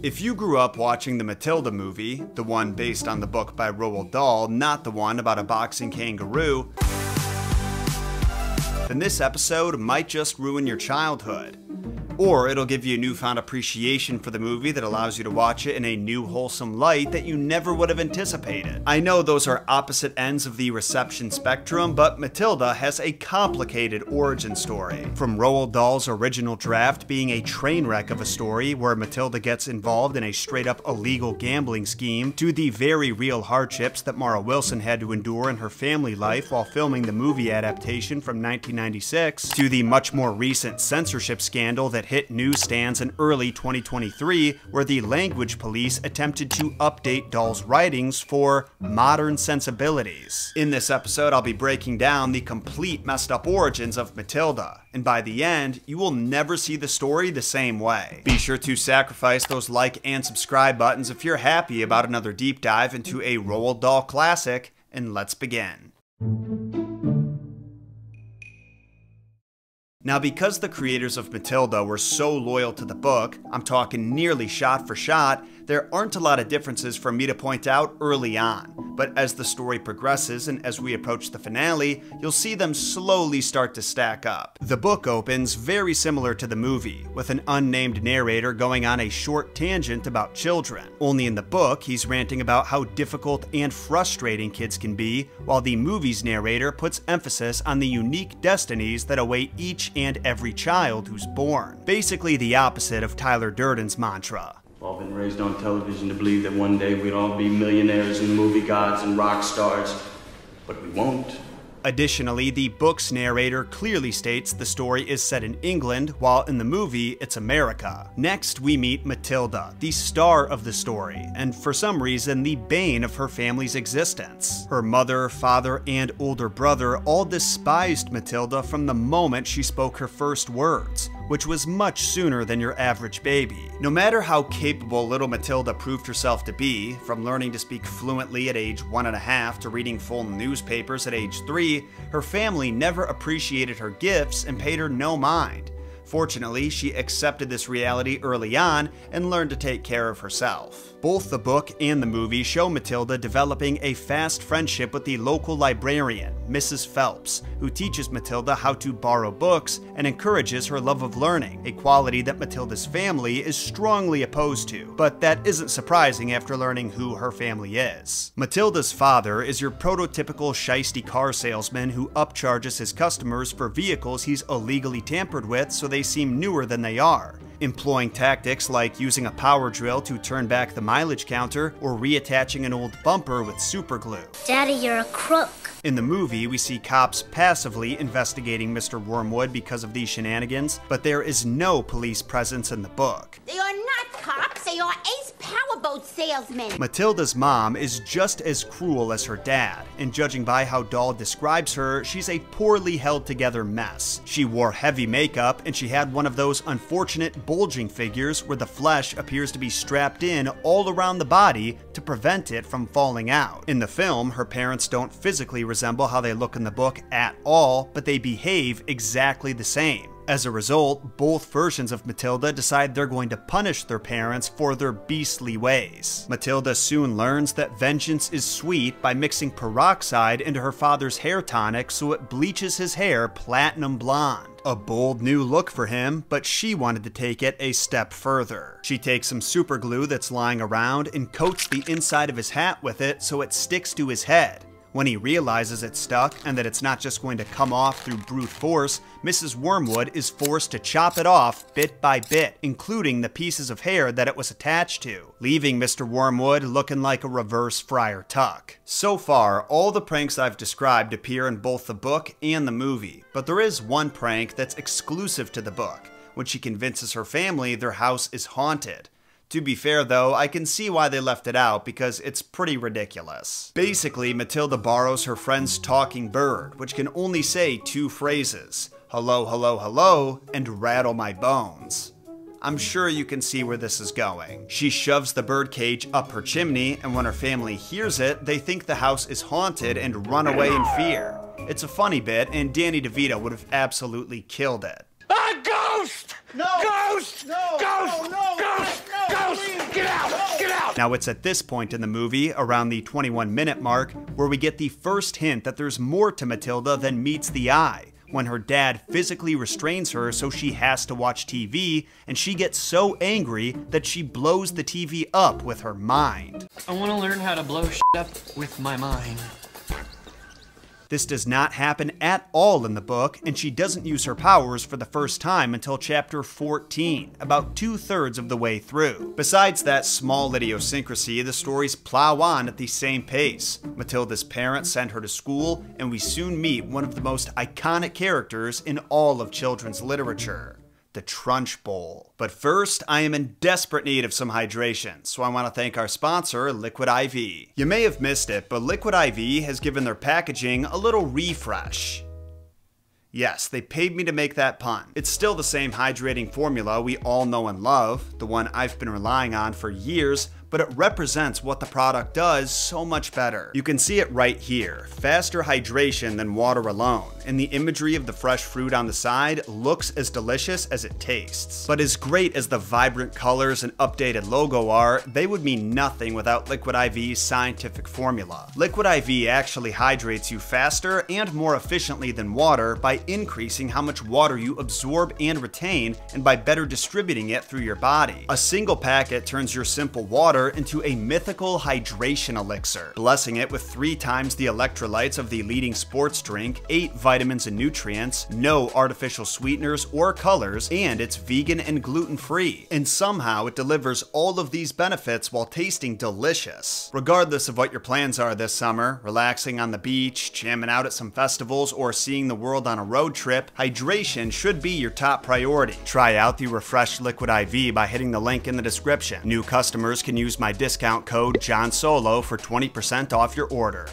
If you grew up watching the Matilda movie, the one based on the book by Roald Dahl, not the one about a boxing kangaroo, then this episode might just ruin your childhood. Or it'll give you a newfound appreciation for the movie that allows you to watch it in a new wholesome light that you never would have anticipated. I know those are opposite ends of the reception spectrum, but Matilda has a complicated origin story. From Roald Dahl's original draft being a train wreck of a story where Matilda gets involved in a straight up illegal gambling scheme, to the very real hardships that Mara Wilson had to endure in her family life while filming the movie adaptation from 1996, to the much more recent censorship scandal that hit newsstands in early 2023, where the language police attempted to update Dahl's writings for modern sensibilities. In this episode, I'll be breaking down the complete messed up origins of Matilda, and by the end, you will never see the story the same way. Be sure to sacrifice those like and subscribe buttons if you're happy about another deep dive into a Roald Dahl classic, and let's begin. Now, because the creators of Matilda were so loyal to the book, I'm talking nearly shot for shot, there aren't a lot of differences for me to point out early on. But as the story progresses and as we approach the finale, you'll see them slowly start to stack up. The book opens very similar to the movie, with an unnamed narrator going on a short tangent about children. Only in the book, he's ranting about how difficult and frustrating kids can be, while the movie's narrator puts emphasis on the unique destinies that await each and every child who's born. Basically the opposite of Tyler Durden's mantra. We've all been raised on television to believe that one day we'd all be millionaires and movie gods and rock stars, but we won't. Additionally, the book's narrator clearly states the story is set in England, while in the movie, it's America. Next, we meet Matilda, the star of the story, and for some reason, the bane of her family's existence. Her mother, father, and older brother all despised Matilda from the moment she spoke her first words, which was much sooner than your average baby. No matter how capable little Matilda proved herself to be, from learning to speak fluently at age 1.5 to reading full newspapers at age 3, her family never appreciated her gifts and paid her no mind. Fortunately, she accepted this reality early on and learned to take care of herself. Both the book and the movie show Matilda developing a fast friendship with the local librarian, Mrs. Phelps, who teaches Matilda how to borrow books and encourages her love of learning, a quality that Matilda's family is strongly opposed to, but that isn't surprising after learning who her family is. Matilda's father is your prototypical shisty car salesman who upcharges his customers for vehicles he's illegally tampered with so they seem newer than they are, employing tactics like using a power drill to turn back the mileage counter or reattaching an old bumper with super glue. Daddy, you're a crook. In the movie, we see cops passively investigating Mr. Wormwood because of these shenanigans, but there is no police presence in the book. They are not cops, they are ace powerboat salesmen. Matilda's mom is just as cruel as her dad, and judging by how Dahl describes her, she's a poorly held together mess. She wore heavy makeup, and she had one of those unfortunate bulging figures where the flesh appears to be strapped in all around the body to prevent it from falling out. In the film, her parents don't physically resemble how they look in the book at all, but they behave exactly the same. As a result, both versions of Matilda decide they're going to punish their parents for their beastly ways. Matilda soon learns that vengeance is sweet by mixing peroxide into her father's hair tonic so it bleaches his hair platinum blonde. A bold new look for him, but she wanted to take it a step further. She takes some super glue that's lying around and coats the inside of his hat with it so it sticks to his head. When he realizes it's stuck and that it's not just going to come off through brute force, Mrs. Wormwood is forced to chop it off bit by bit, including the pieces of hair that it was attached to, leaving Mr. Wormwood looking like a reverse Friar Tuck. So far, all the pranks I've described appear in both the book and the movie, but there is one prank that's exclusive to the book, when she convinces her family their house is haunted. To be fair though, I can see why they left it out because it's pretty ridiculous. Basically, Matilda borrows her friend's talking bird, which can only say two phrases, hello, hello, hello, and rattle my bones. I'm sure you can see where this is going. She shoves the birdcage up her chimney, and when her family hears it, they think the house is haunted and run away in fear. It's a funny bit, and Danny DeVito would have absolutely killed it. A ghost! No! Ghost! No! Ghost! No! No! Ghost! No! Ghost! No! Ghost! Please. Now it's at this point in the movie, around the 21-minute mark, where we get the first hint that there's more to Matilda than meets the eye, when her dad physically restrains her so she has to watch TV, and she gets so angry that she blows the TV up with her mind. I want to learn how to blow shit up with my mind. This does not happen at all in the book, and she doesn't use her powers for the first time until chapter 14, about 2/3 of the way through. Besides that small idiosyncrasy, the stories plow on at the same pace. Matilda's parents send her to school, and we soon meet one of the most iconic characters in all of children's literature, the Trunch Bowl. But first, I am in desperate need of some hydration, so I want to thank our sponsor, Liquid I.V. You may have missed it, but Liquid I.V. has given their packaging a little refresh. Yes, they paid me to make that pun. It's still the same hydrating formula we all know and love, the one I've been relying on for years, but it represents what the product does so much better. You can see it right here, faster hydration than water alone, and the imagery of the fresh fruit on the side looks as delicious as it tastes. But as great as the vibrant colors and updated logo are, they would mean nothing without Liquid I.V.'s scientific formula. Liquid I.V. actually hydrates you faster and more efficiently than water by increasing how much water you absorb and retain, and by better distributing it through your body. A single packet turns your simple water into a mythical hydration elixir, blessing it with 3 times the electrolytes of the leading sports drink, 8 vitamins and nutrients, no artificial sweeteners or colors, and it's vegan and gluten-free. And somehow it delivers all of these benefits while tasting delicious. Regardless of what your plans are this summer, relaxing on the beach, jamming out at some festivals, or seeing the world on a road trip, hydration should be your top priority. Try out the refreshed Liquid I.V. by hitting the link in the description. New customers can use my discount code JOHNSOLO for 20% off your order.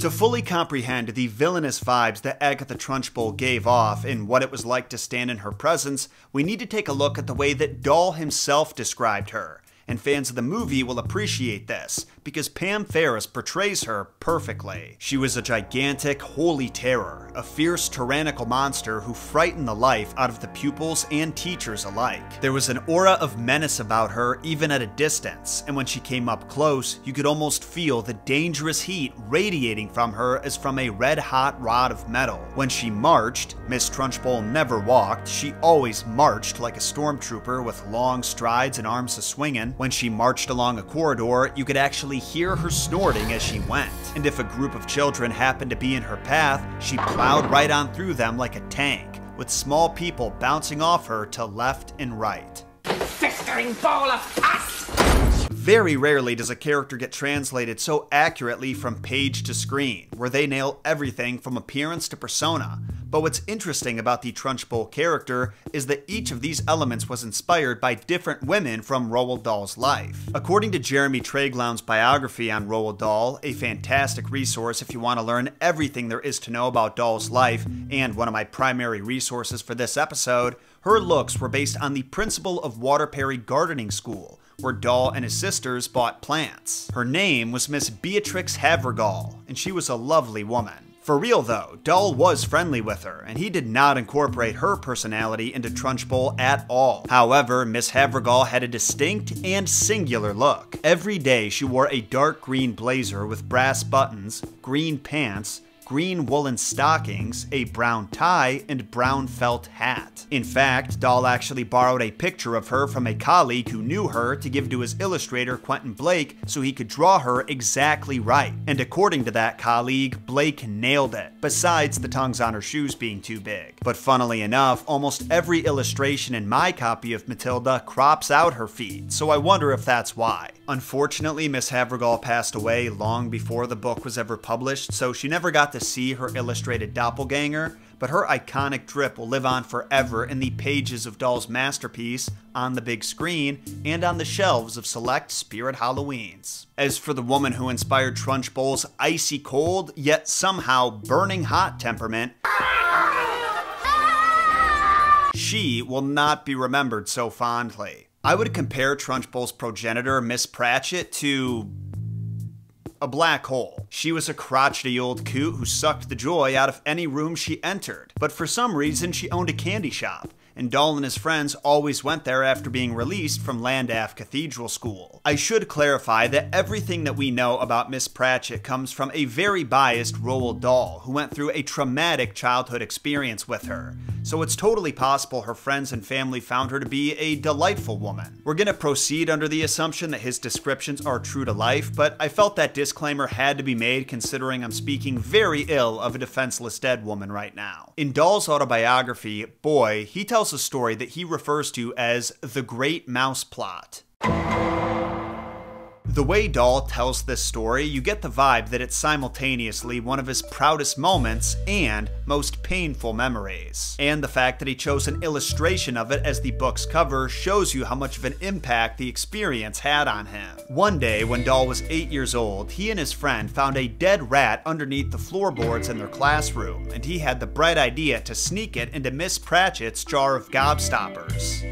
To fully comprehend the villainous vibes that Agatha Trunchbull gave off and what it was like to stand in her presence, we need to take a look at the way that Dahl himself described her. And fans of the movie will appreciate this, because Pam Ferris portrays her perfectly. She was a gigantic, holy terror, a fierce, tyrannical monster who frightened the life out of the pupils and teachers alike. There was an aura of menace about her even at a distance, and when she came up close, you could almost feel the dangerous heat radiating from her as from a red-hot rod of metal. When she marched, Miss Trunchbull never walked, she always marched like a stormtrooper with long strides and arms a-swingin'. When she marched along a corridor, you could actually hear her snorting as she went. And if a group of children happened to be in her path, she plowed right on through them like a tank, with small people bouncing off her to left and right. Festering ball of ass! Very rarely does a character get translated so accurately from page to screen, where they nail everything from appearance to persona. But what's interesting about the Trunchbull character is that each of these elements was inspired by different women from Roald Dahl's life. According to Jeremy Treglown's biography on Roald Dahl, a fantastic resource if you want to learn everything there is to know about Dahl's life, and one of my primary resources for this episode, her looks were based on the principle of Waterperry Gardening School, where Dahl and his sisters bought plants. Her name was Miss Beatrix Havergal, and she was a lovely woman. For real though, Dahl was friendly with her, and he did not incorporate her personality into Trunchbull at all. However, Miss Havergal had a distinct and singular look. Every day she wore a dark green blazer with brass buttons, green pants, green woolen stockings, a brown tie, and brown felt hat. In fact, Dahl actually borrowed a picture of her from a colleague who knew her to give to his illustrator Quentin Blake so he could draw her exactly right. And according to that colleague, Blake nailed it, besides the tongues on her shoes being too big. But funnily enough, almost every illustration in my copy of Matilda crops out her feet, so I wonder if that's why. Unfortunately, Miss Havergal passed away long before the book was ever published, so she never got to see her illustrated doppelganger, but her iconic drip will live on forever in the pages of Dahl's masterpiece, on the big screen, and on the shelves of select Spirit Halloweens. As for the woman who inspired Trunchbull's icy cold, yet somehow burning hot temperament, she will not be remembered so fondly. I would compare Trunchbull's progenitor, Miss Pratchett, to a black hole. She was a crotchety old coot who sucked the joy out of any room she entered, but for some reason she owned a candy shop, and Dahl and his friends always went there after being released from Landaff Cathedral School. I should clarify that everything that we know about Miss Pratchett comes from a very biased Roald Dahl, who went through a traumatic childhood experience with her, so it's totally possible her friends and family found her to be a delightful woman. We're gonna proceed under the assumption that his descriptions are true to life, but I felt that disclaimer had to be made considering I'm speaking very ill of a defenseless dead woman right now. In Dahl's autobiography, Boy, he tells a story that he refers to as the Great Mouse Plot. The way Dahl tells this story, you get the vibe that it's simultaneously one of his proudest moments and most painful memories. And the fact that he chose an illustration of it as the book's cover shows you how much of an impact the experience had on him. One day, when Dahl was 8 years old, he and his friend found a dead rat underneath the floorboards in their classroom, and he had the bright idea to sneak it into Miss Pratchett's jar of gobstoppers.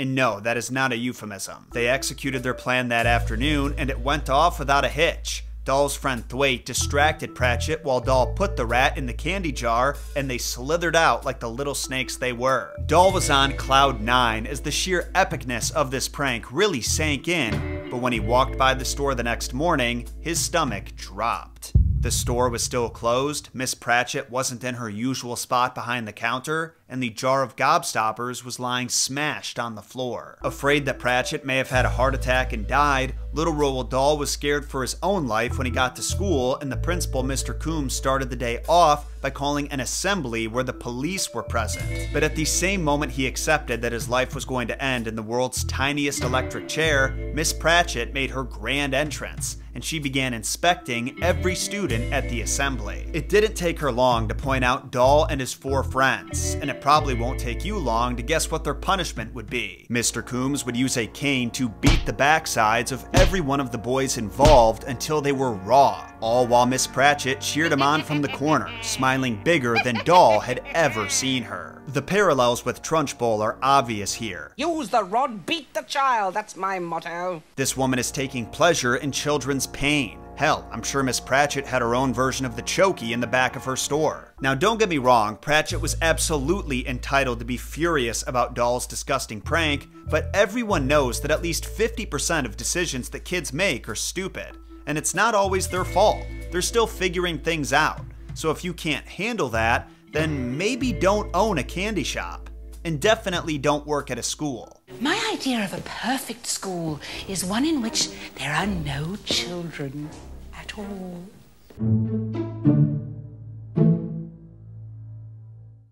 And no, that is not a euphemism. They executed their plan that afternoon, and it went off without a hitch. Dahl's friend Thwaite distracted Pratchett while Dahl put the rat in the candy jar, and they slithered out like the little snakes they were. Dahl was on cloud nine as the sheer epicness of this prank really sank in, but when he walked by the store the next morning, his stomach dropped. The store was still closed, Miss Pratchett wasn't in her usual spot behind the counter, and the jar of gobstoppers was lying smashed on the floor. Afraid that Pratchett may have had a heart attack and died, little Roald Dahl was scared for his own life when he got to school, and the principal, Mr. Coombs, started the day off by calling an assembly where the police were present. But at the same moment he accepted that his life was going to end in the world's tiniest electric chair, Miss Pratchett made her grand entrance, and she began inspecting every student at the assembly. It didn't take her long to point out Dahl and his four friends, and it probably won't take you long to guess what their punishment would be. Mr. Coombs would use a cane to beat the backsides of every one of the boys involved until they were raw, all while Miss Pratchett cheered him on from the corner, smiling bigger than Dahl had ever seen her. The parallels with Trunchbull are obvious here. Use the rod, beat the child, that's my motto. This woman is taking pleasure in children's pain. Hell, I'm sure Miss Pratchett had her own version of the chokey in the back of her store. Now don't get me wrong, Pratchett was absolutely entitled to be furious about Dahl's disgusting prank, but everyone knows that at least 50% of decisions that kids make are stupid, and it's not always their fault. They're still figuring things out. So if you can't handle that, then maybe don't own a candy shop. And definitely don't work at a school. My idea of a perfect school is one in which there are no children at all.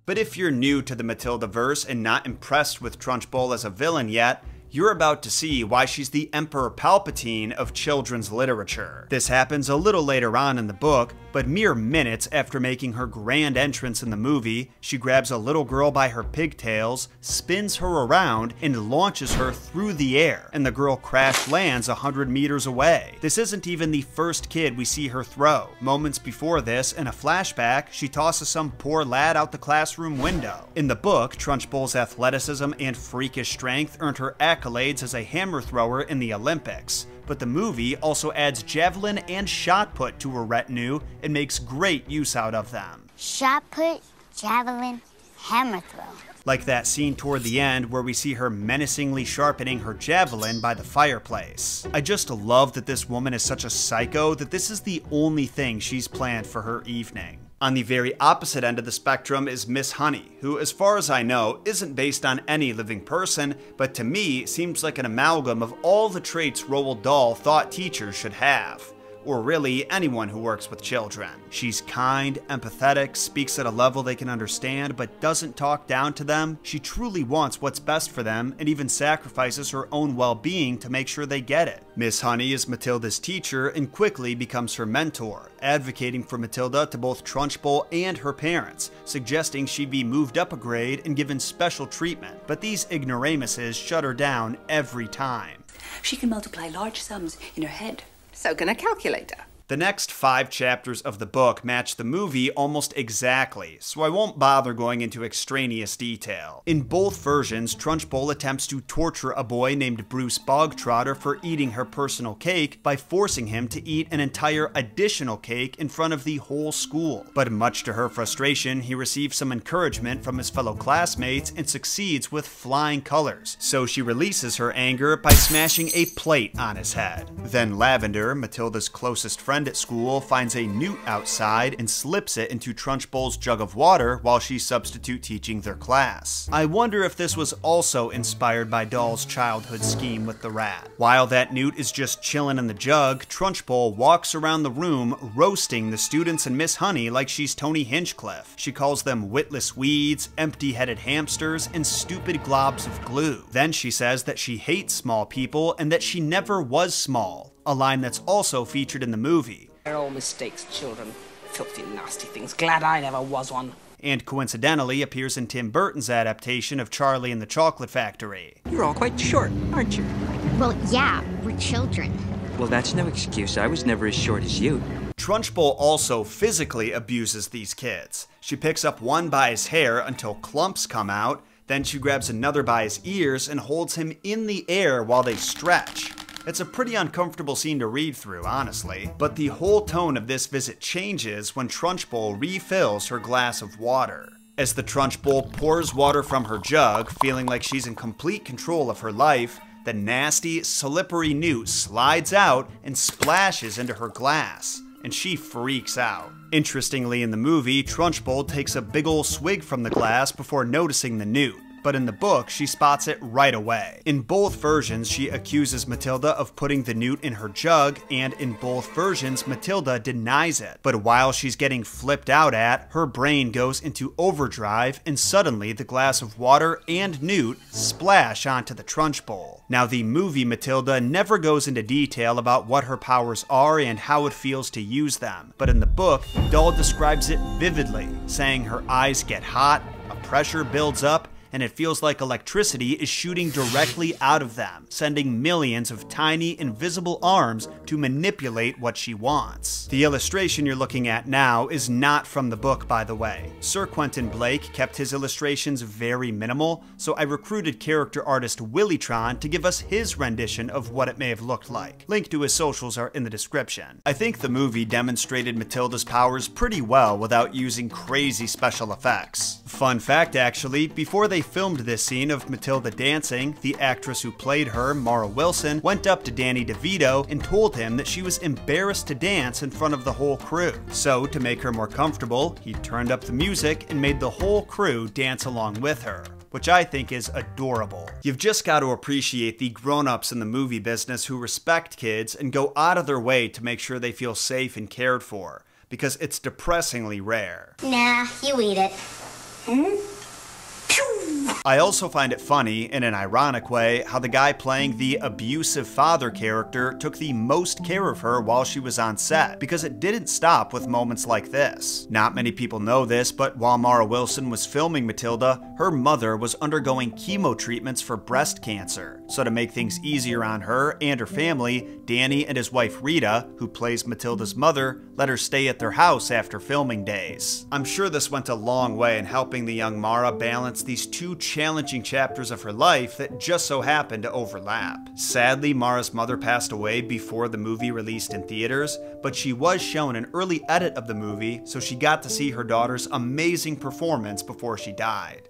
But if you're new to the Matilda verse and not impressed with Trunchbull as a villain yet, you're about to see why she's the Emperor Palpatine of children's literature. This happens a little later on in the book, but mere minutes after making her grand entrance in the movie, she grabs a little girl by her pigtails, spins her around, and launches her through the air, and the girl crash lands 100 meters away. This isn't even the first kid we see her throw. Moments before this, in a flashback, she tosses some poor lad out the classroom window. In the book, Trunchbull's athleticism and freakish strength earned her accolades as a hammer thrower in the Olympics, but the movie also adds javelin and shot put to her retinue and makes great use out of them. Shot put, javelin, hammer throw. Like that scene toward the end where we see her menacingly sharpening her javelin by the fireplace. I just love that this woman is such a psycho that this is the only thing she's planned for her evening. On the very opposite end of the spectrum is Miss Honey, who, as far as I know, isn't based on any living person, but to me seems like an amalgam of all the traits Roald Dahl thought teachers should have, or really anyone who works with children. She's kind, empathetic, speaks at a level they can understand, but doesn't talk down to them. She truly wants what's best for them and even sacrifices her own well-being to make sure they get it. Miss Honey is Matilda's teacher and quickly becomes her mentor, advocating for Matilda to both Trunchbull and her parents, suggesting she be moved up a grade and given special treatment. But these ignoramuses shut her down every time. She can multiply large sums in her head. So can a calculator. The next 5 chapters of the book match the movie almost exactly, so I won't bother going into extraneous detail. In both versions, Trunchbull attempts to torture a boy named Bruce Bogtrotter for eating her personal cake by forcing him to eat an entire additional cake in front of the whole school. But much to her frustration, he receives some encouragement from his fellow classmates and succeeds with flying colors, so she releases her anger by smashing a plate on his head. Then Lavender, Matilda's closest friend at school, finds a newt outside and slips it into Trunchbull's jug of water while she's substitute teaching their class. I wonder if this was also inspired by Dahl's childhood scheme with the rat. While that newt is just chilling in the jug, Trunchbull walks around the room roasting the students and Miss Honey like she's Tony Hinchcliffe. She calls them witless weeds, empty-headed hamsters, and stupid globs of glue. Then she says that she hates small people and that she never was small, a line that's also featured in the movie. They're all mistakes, children. Filthy, nasty things. Glad I never was one. And coincidentally appears in Tim Burton's adaptation of Charlie and the Chocolate Factory. You're all quite short, aren't you? Well, yeah, we're children. Well, that's no excuse. I was never as short as you. Trunchbull also physically abuses these kids. She picks up one by his hair until clumps come out, then she grabs another by his ears and holds him in the air while they stretch. It's a pretty uncomfortable scene to read through, honestly. But the whole tone of this visit changes when Trunchbull refills her glass of water. As the Trunchbull pours water from her jug, feeling like she's in complete control of her life, the nasty, slippery newt slides out and splashes into her glass, and she freaks out. Interestingly, in the movie, Trunchbull takes a big ol' swig from the glass before noticing the newt, but in the book, she spots it right away. In both versions, she accuses Matilda of putting the newt in her jug, and in both versions, Matilda denies it. But while she's getting flipped out at, her brain goes into overdrive, and suddenly the glass of water and newt splash onto the Trunchbull. Now, the movie Matilda never goes into detail about what her powers are and how it feels to use them, but in the book, Dahl describes it vividly, saying her eyes get hot, a pressure builds up, and it feels like electricity is shooting directly out of them, sending millions of tiny, invisible arms to manipulate what she wants. The illustration you're looking at now is not from the book, by the way. Sir Quentin Blake kept his illustrations very minimal, so I recruited character artist Willytron to give us his rendition of what it may have looked like. Link to his socials are in the description. I think the movie demonstrated Matilda's powers pretty well without using crazy special effects. Fun fact, actually, before they filmed this scene of Matilda dancing, the actress who played her, Mara Wilson, went up to Danny DeVito and told him that she was embarrassed to dance in front of the whole crew. So, to make her more comfortable, he turned up the music and made the whole crew dance along with her, which I think is adorable. You've just got to appreciate the grown-ups in the movie business who respect kids and go out of their way to make sure they feel safe and cared for, because it's depressingly rare. Nah, you eat it. Hmm? I also find it funny, in an ironic way, how the guy playing the abusive father character took the most care of her while she was on set, because it didn't stop with moments like this. Not many people know this, but while Mara Wilson was filming Matilda, her mother was undergoing chemo treatments for breast cancer. So to make things easier on her and her family, Danny and his wife Rita, who plays Matilda's mother, let her stay at their house after filming days. I'm sure this went a long way in helping the young Mara balance these two challenging chapters of her life that just so happened to overlap. Sadly, Mara's mother passed away before the movie released in theaters, but she was shown an early edit of the movie, so she got to see her daughter's amazing performance before she died.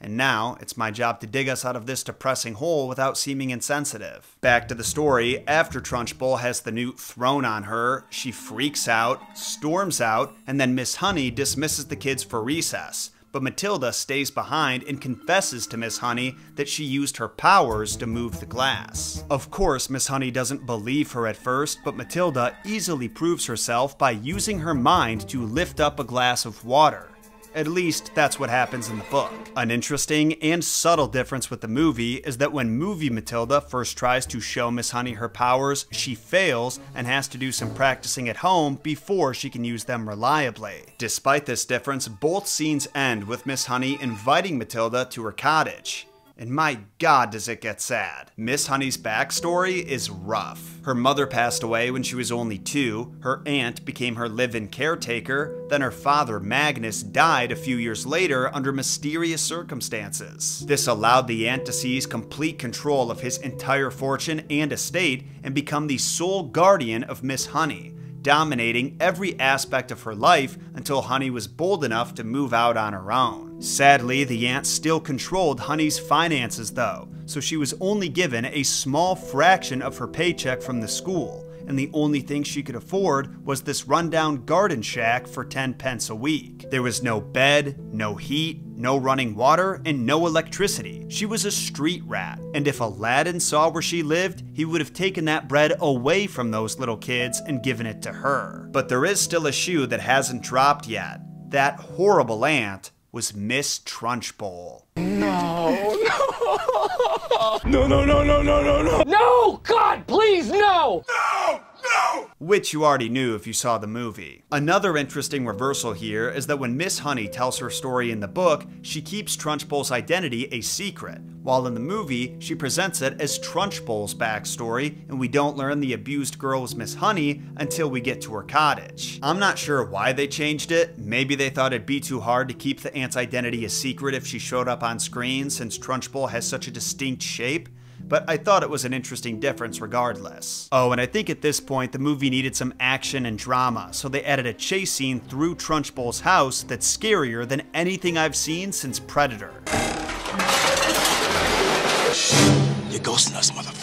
And now, it's my job to dig us out of this depressing hole without seeming insensitive. Back to the story, after Trunchbull has the newt thrown on her, she freaks out, storms out, and then Miss Honey dismisses the kids for recess. But Matilda stays behind and confesses to Miss Honey that she used her powers to move the glass. Of course, Miss Honey doesn't believe her at first, but Matilda easily proves herself by using her mind to lift up a glass of water. At least, that's what happens in the book. An interesting and subtle difference with the movie is that when movie Matilda first tries to show Miss Honey her powers, she fails and has to do some practicing at home before she can use them reliably. Despite this difference, both scenes end with Miss Honey inviting Matilda to her cottage. And my God, does it get sad. Miss Honey's backstory is rough. Her mother passed away when she was only 2, her aunt became her live-in caretaker, then her father, Magnus, died a few years later under mysterious circumstances. This allowed the aunt to seize complete control of his entire fortune and estate and become the sole guardian of Miss Honey, dominating every aspect of her life until Honey was bold enough to move out on her own. Sadly, the aunt still controlled Honey's finances though, so she was only given a small fraction of her paycheck from the school, and the only thing she could afford was this rundown garden shack for 10 pence a week. There was no bed, no heat, no running water, and no electricity. She was a street rat, and if Aladdin saw where she lived, he would have taken that bread away from those little kids and given it to her. But there is still a shoe that hasn't dropped yet. That horrible aunt was Miss Trunchbull. No! No! No! God, please, no! No! No! Which you already knew if you saw the movie. Another interesting reversal here is that when Miss Honey tells her story in the book, she keeps Trunchbull's identity a secret, while in the movie, she presents it as Trunchbull's backstory, and we don't learn the abused girl was Miss Honey until we get to her cottage. I'm not sure why they changed it. Maybe they thought it'd be too hard to keep the aunt's identity a secret if she showed up on screen, since Trunchbull has such a distinct shape. But I thought it was an interesting difference regardless. Oh, and I think at this point the movie needed some action and drama, so they added a chase scene through Trunchbull's house that's scarier than anything I've seen since Predator. You're ghosting us, motherfucker.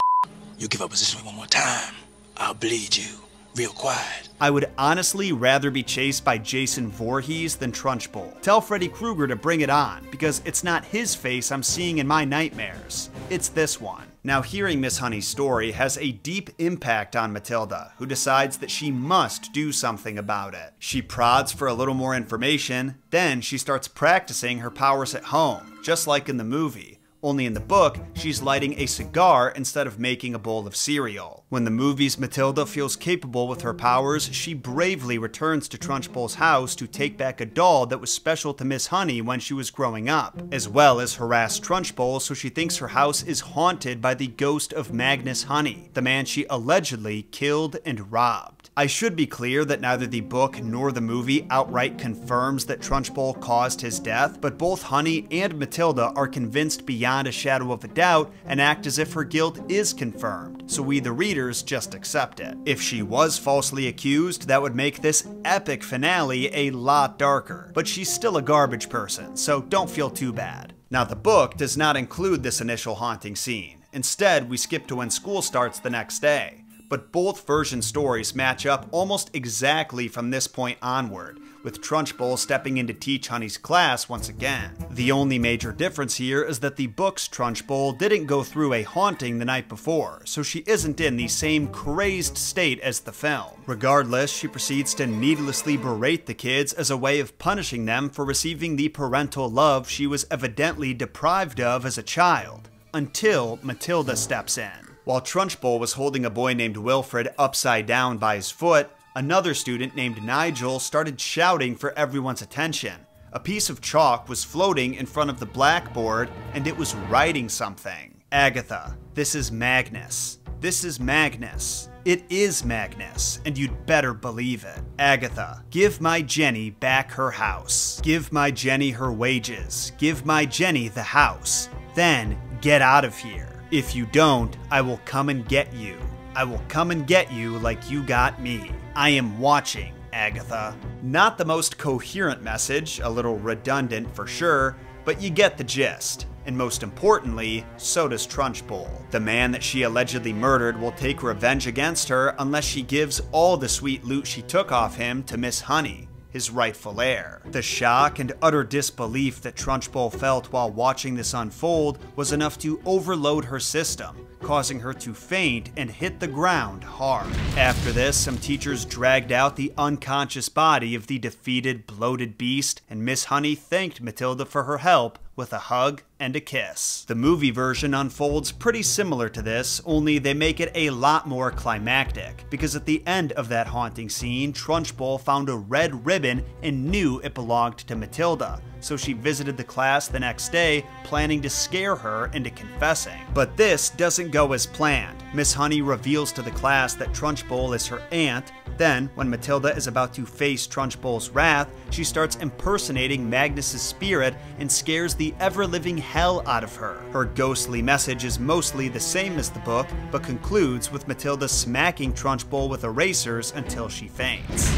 You give up position one more time, I'll bleed you. Real quiet. I would honestly rather be chased by Jason Voorhees than Trunchbull. Tell Freddy Krueger to bring it on, because it's not his face I'm seeing in my nightmares. It's this one. Now, hearing Miss Honey's story has a deep impact on Matilda, who decides that she must do something about it. She prods for a little more information, then she starts practicing her powers at home, just like in the movie. Only in the book, she's lighting a cigar instead of making a bowl of cereal. When the movie's Matilda feels capable with her powers, she bravely returns to Trunchbull's house to take back a doll that was special to Miss Honey when she was growing up, as well as harass Trunchbull so she thinks her house is haunted by the ghost of Magnus Honey, the man she allegedly killed and robbed. I should be clear that neither the book nor the movie outright confirms that Trunchbull caused his death, but both Honey and Matilda are convinced beyond a shadow of a doubt and act as if her guilt is confirmed, so we the readers just accept it. If she was falsely accused, that would make this epic finale a lot darker, but she's still a garbage person, so don't feel too bad. Now, the book does not include this initial haunting scene. Instead, we skip to when school starts the next day. But both version stories match up almost exactly from this point onward, with Trunchbull stepping in to teach Honey's class once again. The only major difference here is that the book's Trunchbull didn't go through a haunting the night before, so she isn't in the same crazed state as the film. Regardless, she proceeds to needlessly berate the kids as a way of punishing them for receiving the parental love she was evidently deprived of as a child, until Matilda steps in. While Trunchbull was holding a boy named Wilfred upside down by his foot, another student named Nigel started shouting for everyone's attention. A piece of chalk was floating in front of the blackboard, and it was writing something. Agatha, this is Magnus. This is Magnus. It is Magnus, and you'd better believe it. Agatha, give my Jenny back her house. Give my Jenny her wages. Give my Jenny the house. Then get out of here. If you don't, I will come and get you. I will come and get you like you got me. I am watching, Agatha. Not the most coherent message, a little redundant for sure, but you get the gist. And most importantly, so does Trunchbull. The man that she allegedly murdered will take revenge against her unless she gives all the sweet loot she took off him to Miss Honey, his rightful heir. The shock and utter disbelief that Trunchbull felt while watching this unfold was enough to overload her system, causing her to faint and hit the ground hard. After this, some teachers dragged out the unconscious body of the defeated, bloated beast, and Miss Honey thanked Matilda for her help with a hug and a kiss. The movie version unfolds pretty similar to this, only they make it a lot more climactic, because at the end of that haunting scene, Trunchbull found a red ribbon and knew it belonged to Matilda, so she visited the class the next day, planning to scare her into confessing. But this doesn't go as planned. Miss Honey reveals to the class that Trunchbull is her aunt. Then, when Matilda is about to face Trunchbull's wrath, she starts impersonating Magnus's spirit and scares the ever-living hell out of her. Her ghostly message is mostly the same as the book, but concludes with Matilda smacking Trunchbull with erasers until she faints.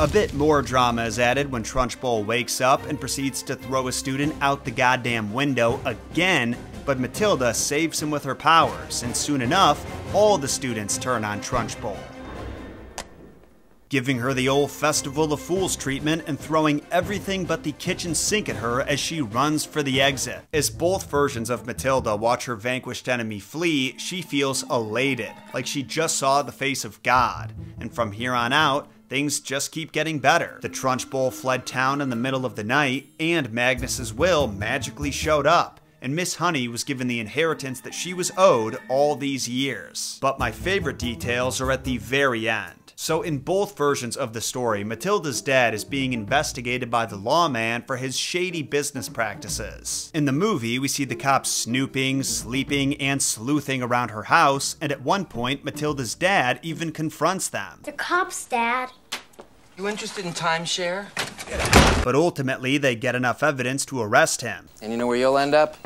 A bit more drama is added when Trunchbull wakes up and proceeds to throw a student out the goddamn window again, but Matilda saves him with her powers, and soon enough, all the students turn on Trunchbull, giving her the old Festival of Fools treatment and throwing everything but the kitchen sink at her as she runs for the exit. As both versions of Matilda watch her vanquished enemy flee, she feels elated, like she just saw the face of God, and from here on out, things just keep getting better. The Trunchbull fled town in the middle of the night, and Magnus's will magically showed up, and Miss Honey was given the inheritance that she was owed all these years. But my favorite details are at the very end. So in both versions of the story, Matilda's dad is being investigated by the lawman for his shady business practices. In the movie, we see the cops snooping, sleeping, and sleuthing around her house, and at one point, Matilda's dad even confronts them. The cops, Dad. You interested in timeshare? But ultimately, they get enough evidence to arrest him. And you know where you'll end up?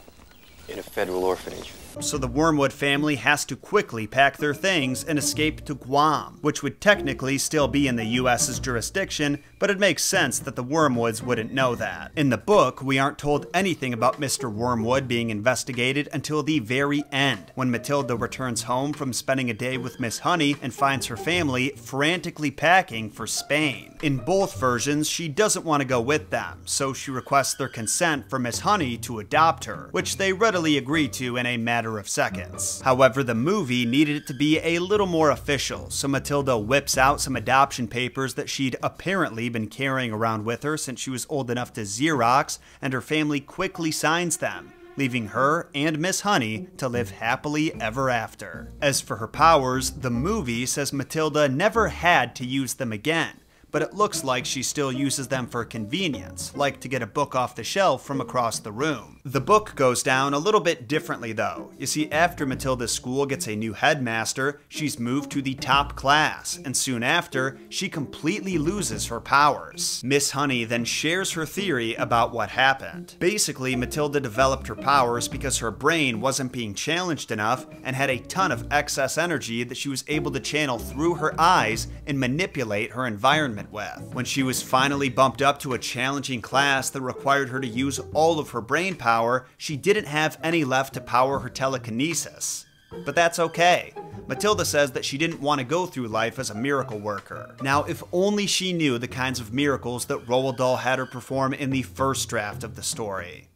In a federal orphanage. So the Wormwood family has to quickly pack their things and escape to Guam, which would technically still be in the U.S.'s jurisdiction, but it makes sense that the Wormwoods wouldn't know that. In the book, we aren't told anything about Mr. Wormwood being investigated until the very end, when Matilda returns home from spending a day with Miss Honey and finds her family frantically packing for Spain. In both versions, she doesn't want to go with them, so she requests their consent for Miss Honey to adopt her, which they readily agree to in a matter of seconds. However, the movie needed it to be a little more official, so Matilda whips out some adoption papers that she'd apparently been carrying around with her since she was old enough to Xerox, and her family quickly signs them, leaving her and Miss Honey to live happily ever after. As for her powers, the movie says Matilda never had to use them again, but it looks like she still uses them for convenience, like to get a book off the shelf from across the room. The book goes down a little bit differently though. You see, after Matilda's school gets a new headmaster, she's moved to the top class, and soon after, she completely loses her powers. Miss Honey then shares her theory about what happened. Basically, Matilda developed her powers because her brain wasn't being challenged enough and had a ton of excess energy that she was able to channel through her eyes and manipulate her environment with. When she was finally bumped up to a challenging class that required her to use all of her brain power, she didn't have any left to power her telekinesis. But that's okay. Matilda says that she didn't want to go through life as a miracle worker. Now, if only she knew the kinds of miracles that Roald Dahl had her perform in the first draft of the story.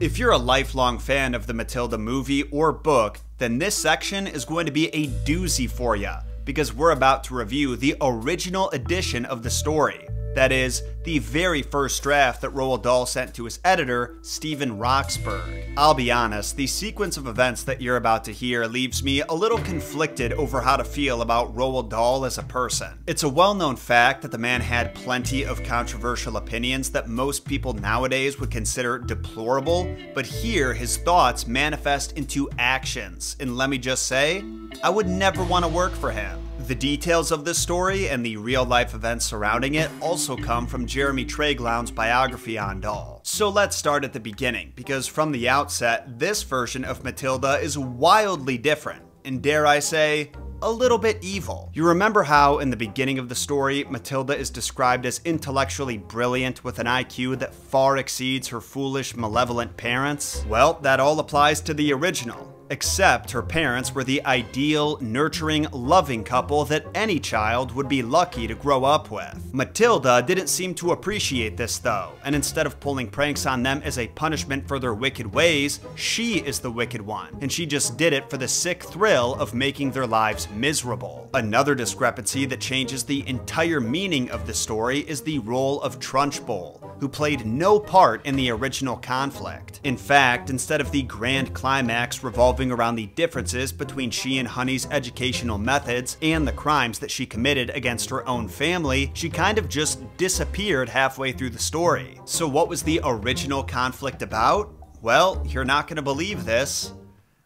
If you're a lifelong fan of the Matilda movie or book, then this section is going to be a doozy for you, because we're about to review the original edition of the story. That is, the very first draft that Roald Dahl sent to his editor, Stephen Roxburgh. I'll be honest, the sequence of events that you're about to hear leaves me a little conflicted over how to feel about Roald Dahl as a person. It's a well-known fact that the man had plenty of controversial opinions that most people nowadays would consider deplorable, but here his thoughts manifest into actions, and let me just say, I would never want to work for him. The details of this story and the real-life events surrounding it also come from Jeremy Traiglown's biography on Dahl. So let's start at the beginning, because from the outset, this version of Matilda is wildly different, and dare I say, a little bit evil. You remember how, in the beginning of the story, Matilda is described as intellectually brilliant with an IQ that far exceeds her foolish, malevolent parents? Well, that all applies to the original. except her parents were the ideal, nurturing, loving couple that any child would be lucky to grow up with. Matilda didn't seem to appreciate this though, and instead of pulling pranks on them as a punishment for their wicked ways, she is the wicked one, and she just did it for the sick thrill of making their lives miserable. Another discrepancy that changes the entire meaning of the story is the role of Trunchbull, who played no part in the original conflict. In fact, instead of the grand climax revolving around the differences between she and Honey's educational methods and the crimes that she committed against her own family, she kind of just disappeared halfway through the story. So what was the original conflict about? Well, you're not going to believe this,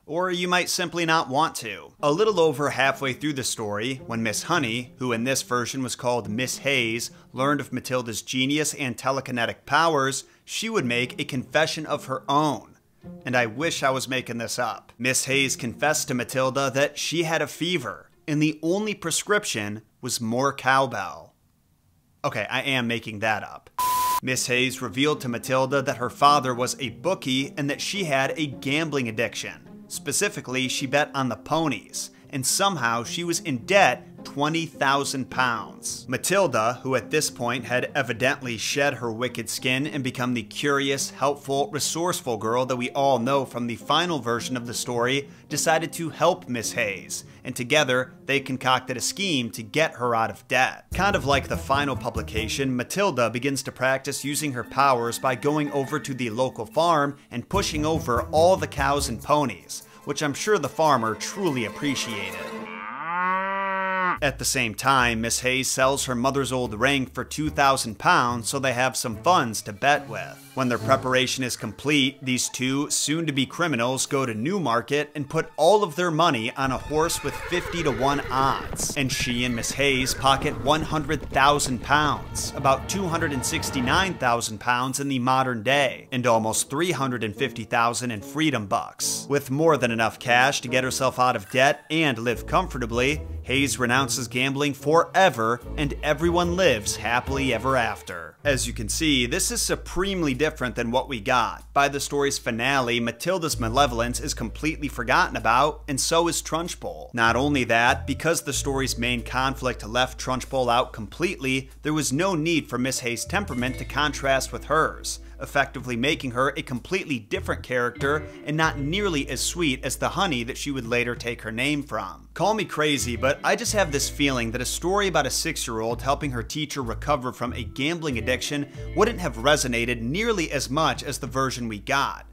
or you might simply not want to. A little over halfway through the story, when Miss Honey, who in this version was called Miss Hayes, learned of Matilda's genius and telekinetic powers, she would make a confession of her own. And I wish I was making this up. Miss Hayes confessed to Matilda that she had a fever, and the only prescription was more cowbell. Okay, I am making that up. Miss Hayes revealed to Matilda that her father was a bookie and that she had a gambling addiction. Specifically, she bet on the ponies, and somehow she was in debt £20,000. Matilda, who at this point had evidently shed her wicked skin and become the curious, helpful, resourceful girl that we all know from the final version of the story, decided to help Miss Hayes, and together they concocted a scheme to get her out of debt. Kind of like the final publication, Matilda begins to practice using her powers by going over to the local farm and pushing over all the cows and ponies, which I'm sure the farmer truly appreciated. At the same time, Miss Hayes sells her mother's old ring for £2,000 so they have some funds to bet with. When their preparation is complete, these two soon-to-be criminals go to Newmarket and put all of their money on a horse with 50-to-1 odds. And she and Miss Hayes pocket £100,000, about £269,000 in the modern day, and almost $350,000 in freedom bucks. With more than enough cash to get herself out of debt and live comfortably, Hayes renounces gambling forever, and everyone lives happily ever after. As you can see, this is supremely different than what we got. By the story's finale, Matilda's malevolence is completely forgotten about, and so is Trunchbull. Not only that, because the story's main conflict left Trunchbull out completely, there was no need for Miss Hayes' temperament to contrast with hers, effectively making her a completely different character and not nearly as sweet as the Honey that she would later take her name from. Call me crazy, but I just have this feeling that a story about a 6-year-old helping her teacher recover from a gambling addiction wouldn't have resonated nearly as much as the version we got.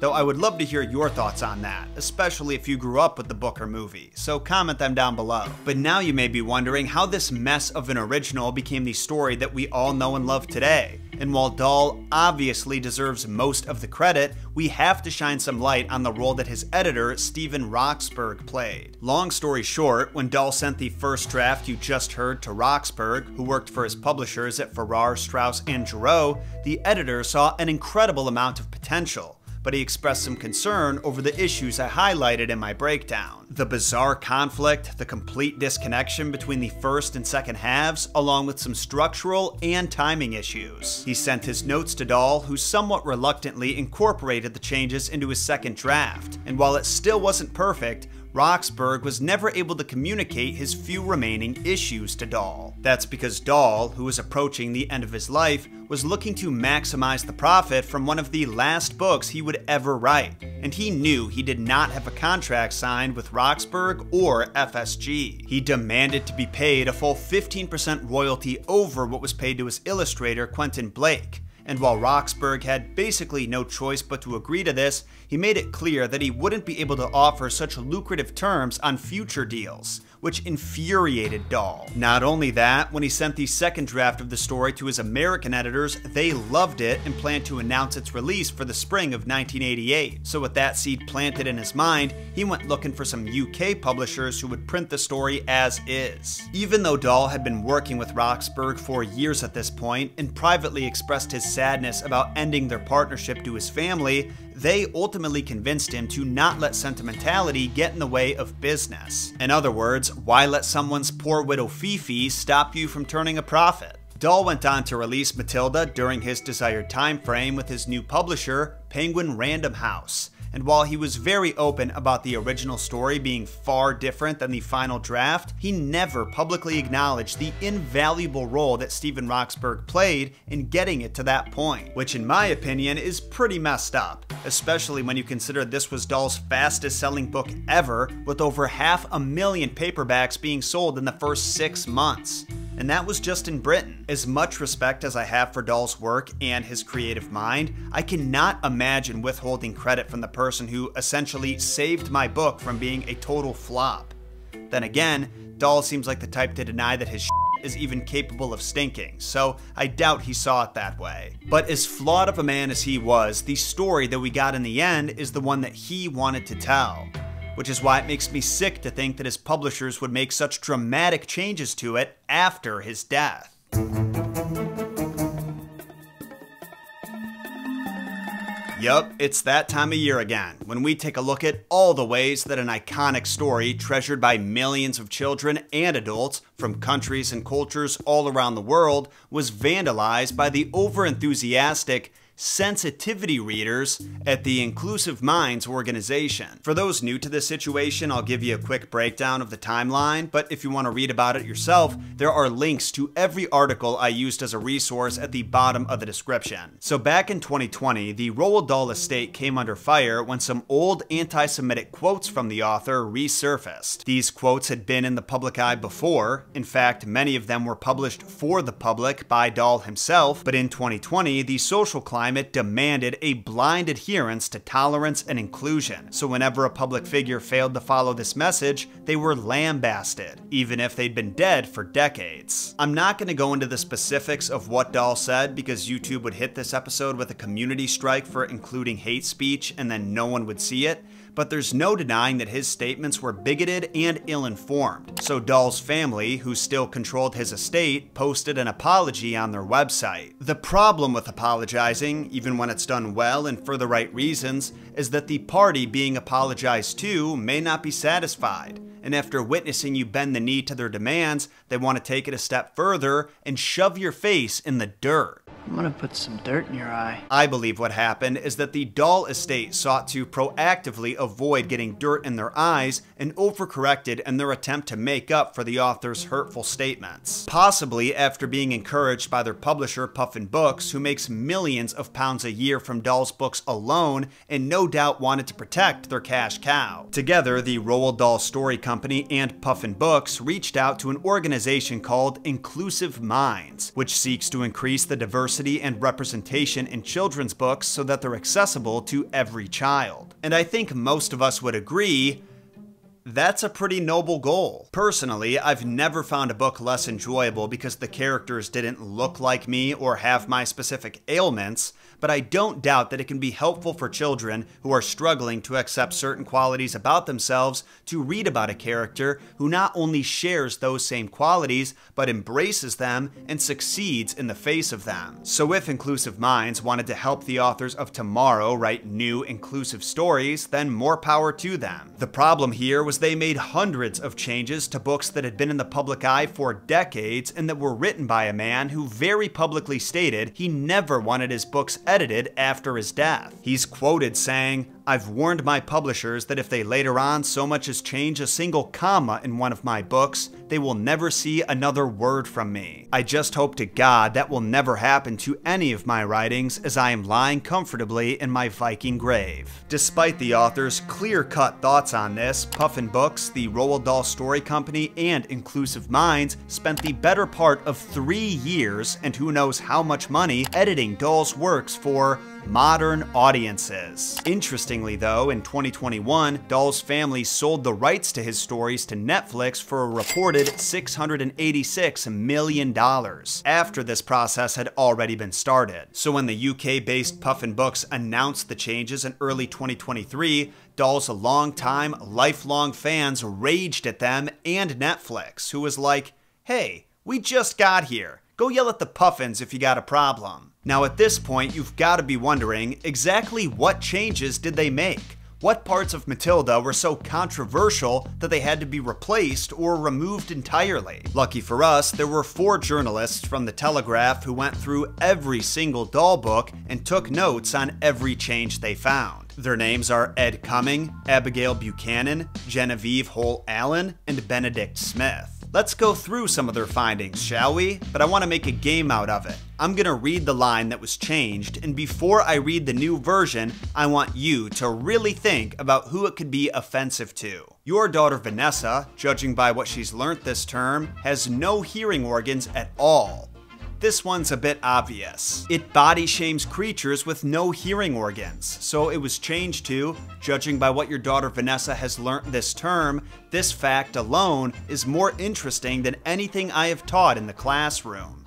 Though I would love to hear your thoughts on that, especially if you grew up with the book or movie, so comment them down below. But now you may be wondering how this mess of an original became the story that we all know and love today. And while Dahl obviously deserves most of the credit, we have to shine some light on the role that his editor, Stephen Roxburgh, played. Long story short, when Dahl sent the first draft you just heard to Roxburgh, who worked for his publishers at Farrar, Strauss, and Giroux, the editor saw an incredible amount of potential, but he expressed some concern over the issues I highlighted in my breakdown. The bizarre conflict, the complete disconnection between the first and second halves, along with some structural and timing issues. He sent his notes to Dahl, who somewhat reluctantly incorporated the changes into his second draft, and while it still wasn't perfect, Roxburgh was never able to communicate his few remaining issues to Dahl. That's because Dahl, who was approaching the end of his life, was looking to maximize the profit from one of the last books he would ever write, and he knew he did not have a contract signed with Roxburgh or FSG. He demanded to be paid a full 15% royalty over what was paid to his illustrator Quentin Blake, and while Roxburgh had basically no choice but to agree to this, he made it clear that he wouldn't be able to offer such lucrative terms on future deals, which infuriated Dahl. Not only that, when he sent the second draft of the story to his American editors, they loved it and planned to announce its release for the spring of 1988. So with that seed planted in his mind, he went looking for some UK publishers who would print the story as is. Even though Dahl had been working with Roxburgh for years at this point and privately expressed his sadness about ending their partnership to his family, they ultimately convinced him to not let sentimentality get in the way of business. In other words, why let someone's poor widow Fifi stop you from turning a profit? Dahl went on to release Matilda during his desired time frame with his new publisher, Penguin Random House, and while he was very open about the original story being far different than the final draft, he never publicly acknowledged the invaluable role that Stephen Roxburgh played in getting it to that point, which in my opinion is pretty messed up, especially when you consider this was Dahl's fastest selling book ever, with over 500,000 paperbacks being sold in the first 6 months. And that was just in Britain. As much respect as I have for Dahl's work and his creative mind, I cannot imagine withholding credit from the person who essentially saved my book from being a total flop. Then again, Dahl seems like the type to deny that his shit is even capable of stinking, so I doubt he saw it that way. But as flawed of a man as he was, the story that we got in the end is the one that he wanted to tell, which is why it makes me sick to think that his publishers would make such dramatic changes to it after his death. Yup, it's that time of year again, when we take a look at all the ways that an iconic story treasured by millions of children and adults from countries and cultures all around the world was vandalized by the over-enthusiastic, sensitivity readers at the Inclusive Minds organization. For those new to this situation, I'll give you a quick breakdown of the timeline, but if you want to read about it yourself, there are links to every article I used as a resource at the bottom of the description. So back in 2020, the Roald Dahl estate came under fire when some old anti-Semitic quotes from the author resurfaced. These quotes had been in the public eye before. In fact, many of them were published for the public by Dahl himself, but in 2020, the social climate demanded a blind adherence to tolerance and inclusion, so whenever a public figure failed to follow this message, they were lambasted, even if they'd been dead for decades. I'm not going to go into the specifics of what Dahl said, because YouTube would hit this episode with a community strike for including hate speech and then no one would see it, but there's no denying that his statements were bigoted and ill-informed. So Dahl's family, who still controlled his estate, posted an apology on their website. The problem with apologizing, even when it's done well and for the right reasons, is that the party being apologized to may not be satisfied. And after witnessing you bend the knee to their demands, they want to take it a step further and shove your face in the dirt. I'm gonna put some dirt in your eye. I believe what happened is that the Dahl estate sought to proactively avoid getting dirt in their eyes and overcorrected in their attempt to make up for the author's hurtful statements. Possibly after being encouraged by their publisher, Puffin Books, who makes millions of pounds a year from Dahl's books alone and no doubt wanted to protect their cash cow. Together, the Roald Dahl Story Company and Puffin Books reached out to an organization called Inclusive Minds, which seeks to increase the diversity and representation in children's books so that they're accessible to every child. And I think most of us would agree, that's a pretty noble goal. Personally, I've never found a book less enjoyable because the characters didn't look like me or have my specific ailments, but I don't doubt that it can be helpful for children who are struggling to accept certain qualities about themselves to read about a character who not only shares those same qualities, but embraces them and succeeds in the face of them. So if Inclusive Minds wanted to help the authors of tomorrow write new inclusive stories, then more power to them. The problem here was they made hundreds of changes to books that had been in the public eye for decades and that were written by a man who very publicly stated he never wanted his books edited after his death. He's quoted saying, "I've warned my publishers that if they later on so much as change a single comma in one of my books, they will never see another word from me. I just hope to God that will never happen to any of my writings, as I am lying comfortably in my Viking grave." Despite the author's clear-cut thoughts on this, Puffin Books, the Roald Dahl Story Company, and Inclusive Minds spent the better part of 3 years, and who knows how much money, editing Dahl's works for modern audiences. Interestingly though, in 2021, Dahl's family sold the rights to his stories to Netflix for a reported $686 million, after this process had already been started. So when the UK-based Puffin Books announced the changes in early 2023, Dahl's longtime, lifelong fans raged at them and Netflix, who was like, "Hey, we just got here. Go yell at the Puffins if you got a problem." Now at this point, you've got to be wondering, exactly what changes did they make? What parts of Matilda were so controversial that they had to be replaced or removed entirely? Lucky for us, there were 4 journalists from the Telegraph who went through every single Dahl book and took notes on every change they found. Their names are Ed Cumming, Abigail Buchanan, Genevieve Hole-Allen, and Benedict Smith. Let's go through some of their findings, shall we? But I want to make a game out of it. I'm gonna read the line that was changed, and before I read the new version, I want you to really think about who it could be offensive to. Your daughter Vanessa, judging by what she's learned this term, has no hearing organs at all. This one's a bit obvious. It body shames creatures with no hearing organs, so it was changed to, judging by what your daughter Vanessa has learnt this term, this fact alone is more interesting than anything I have taught in the classroom.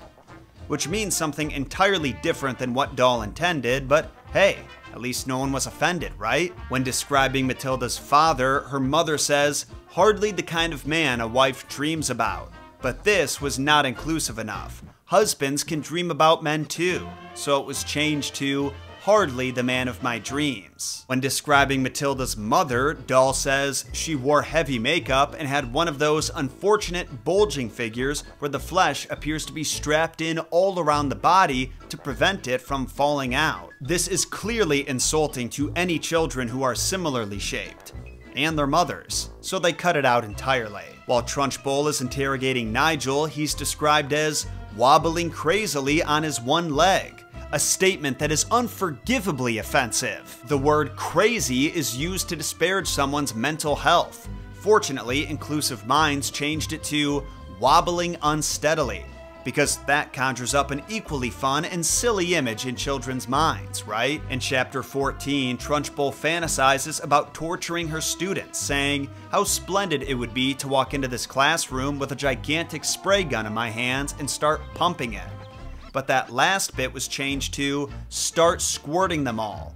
Which means something entirely different than what Dahl intended, but hey, at least no one was offended, right? When describing Matilda's father, her mother says, "Hardly the kind of man a wife dreams about." But this was not inclusive enough. Husbands can dream about men too, so it was changed to hardly the man of my dreams. When describing Matilda's mother, Dahl says she wore heavy makeup and had one of those unfortunate bulging figures where the flesh appears to be strapped in all around the body to prevent it from falling out. This is clearly insulting to any children who are similarly shaped, and their mothers, so they cut it out entirely. While Trunchbull is interrogating Nigel, he's described as wobbling crazily on his one leg, a statement that is unforgivably offensive. The word crazy is used to disparage someone's mental health. Fortunately, Inclusive Minds changed it to wobbling unsteadily, because that conjures up an equally fun and silly image in children's minds, right? In chapter 14, Trunchbull fantasizes about torturing her students, saying how splendid it would be to walk into this classroom with a gigantic spray gun in my hands and start pumping it. But that last bit was changed to start squirting them all.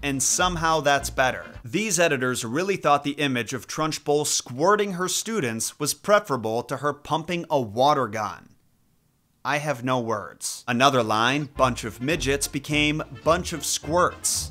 And somehow that's better. These editors really thought the image of Trunchbull squirting her students was preferable to her pumping a water gun. I have no words. Another line, bunch of midgets, became bunch of squirts.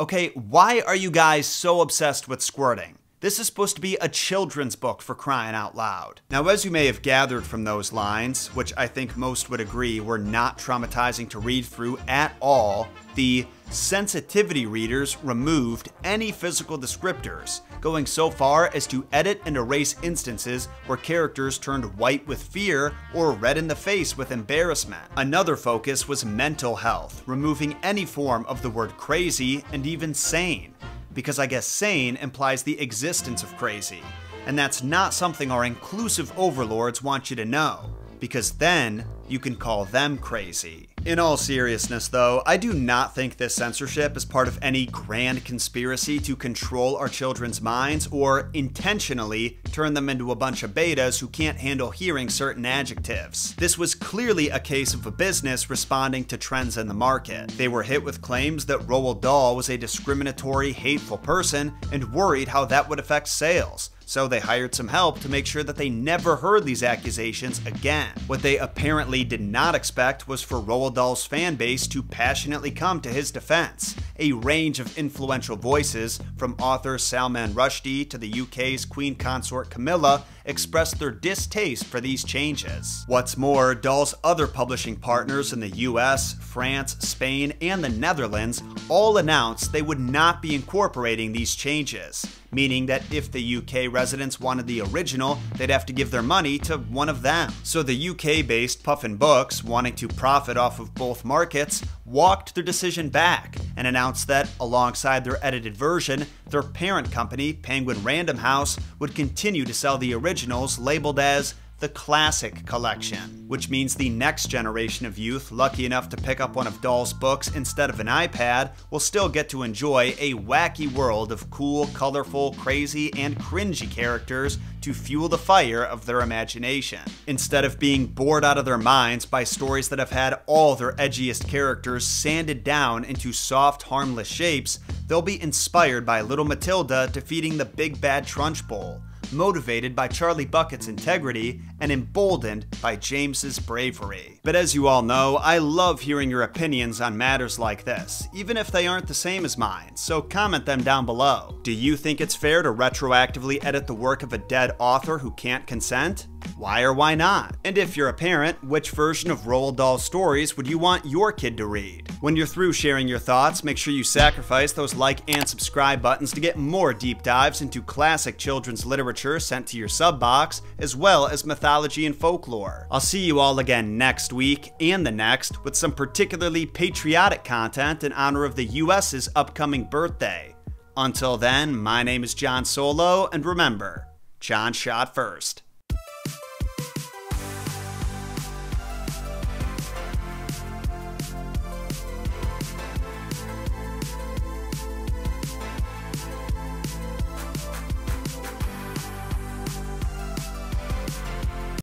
Okay, why are you guys so obsessed with squirting? This is supposed to be a children's book, for crying out loud. Now, as you may have gathered from those lines, which I think most would agree were not traumatizing to read through at all, the sensitivity readers removed any physical descriptors, going so far as to edit and erase instances where characters turned white with fear or red in the face with embarrassment. Another focus was mental health, removing any form of the word crazy and even sane, because I guess sane implies the existence of crazy, and that's not something our inclusive overlords want you to know, because then you can call them crazy. In all seriousness though, I do not think this censorship is part of any grand conspiracy to control our children's minds or intentionally turn them into a bunch of betas who can't handle hearing certain adjectives. This was clearly a case of a business responding to trends in the market. They were hit with claims that Roald Dahl was a discriminatory, hateful person and worried how that would affect sales. So they hired some help to make sure that they never heard these accusations again. What they apparently did not expect was for Roald Dahl's fan base to passionately come to his defense. A range of influential voices, from author Salman Rushdie to the UK's Queen Consort Camilla, expressed their distaste for these changes. What's more, Dahl's other publishing partners in the US, France, Spain, and the Netherlands all announced they would not be incorporating these changes, meaning that if the UK residents wanted the original, they'd have to give their money to one of them. So the UK-based Puffin Books, wanting to profit off of both markets, walked their decision back and announced that, alongside their edited version, their parent company, Penguin Random House, would continue to sell the originals labeled as the Classic Collection, which means the next generation of youth lucky enough to pick up one of Dahl's books instead of an iPad will still get to enjoy a wacky world of cool, colorful, crazy, and cringy characters to fuel the fire of their imagination. Instead of being bored out of their minds by stories that have had all their edgiest characters sanded down into soft, harmless shapes, they'll be inspired by Little Matilda defeating the big bad Trunchbull, motivated by Charlie Bucket's integrity and emboldened by James's bravery. But as you all know, I love hearing your opinions on matters like this, even if they aren't the same as mine, so comment them down below. Do you think it's fair to retroactively edit the work of a dead author who can't consent? Why or why not? And if you're a parent, which version of Roald Dahl stories would you want your kid to read? When you're through sharing your thoughts, make sure you sacrifice those like and subscribe buttons to get more deep dives into classic children's literature sent to your sub box, as well as mythology and folklore. I'll see you all again next week and the next with some particularly patriotic content in honor of the US's upcoming birthday. Until then, my name is John Solo, and remember, John shot first.